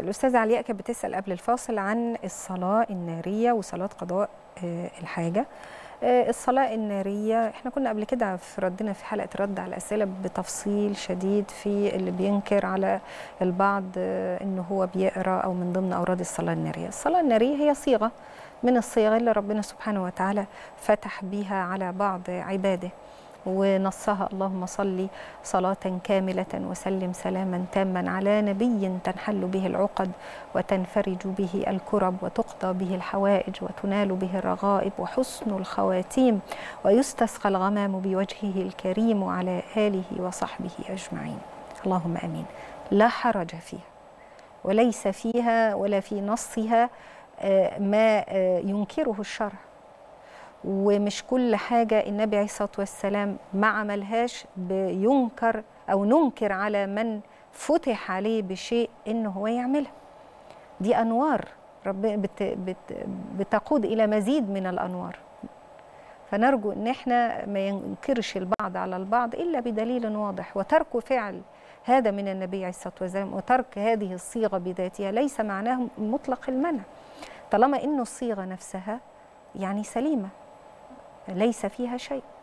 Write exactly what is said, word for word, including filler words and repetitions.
الأستاذة علياء كانت بتسأل قبل الفاصل عن الصلاة النارية وصلاة قضاء الحاجة. الصلاة النارية احنا كنا قبل كده في ردنا في حلقة رد على الأسئلة بتفصيل شديد في اللي بينكر على البعض إنه هو بيقرأ أو من ضمن أوراد الصلاة النارية. الصلاة النارية هي صيغة من الصيغ اللي ربنا سبحانه وتعالى فتح بيها على بعض عباده، ونصها اللهم صل صلاة كاملة وسلم سلاما تاما على نبي تنحل به العقد وتنفرج به الكرب وتقضى به الحوائج وتنال به الرغائب وحسن الخواتيم ويستسقى الغمام بوجهه الكريم وعلى آله وصحبه أجمعين. اللهم أمين. لا حرج فيها، وليس فيها ولا في نصها ما ينكره الشرع، ومش كل حاجة النبي عليه الصلاة والسلام ما عملهاش بينكر أو ننكر على من فتح عليه بشيء إنه هو يعملها. دي أنوار رب بتقود إلى مزيد من الأنوار، فنرجو إن احنا ما ينكرش البعض على البعض إلا بدليل واضح. وترك فعل هذا من النبي عليه الصلاة والسلام وترك هذه الصيغة بذاتها ليس معناه مطلق المنع، طالما إنه الصيغة نفسها يعني سليمة ليس فيها شيء.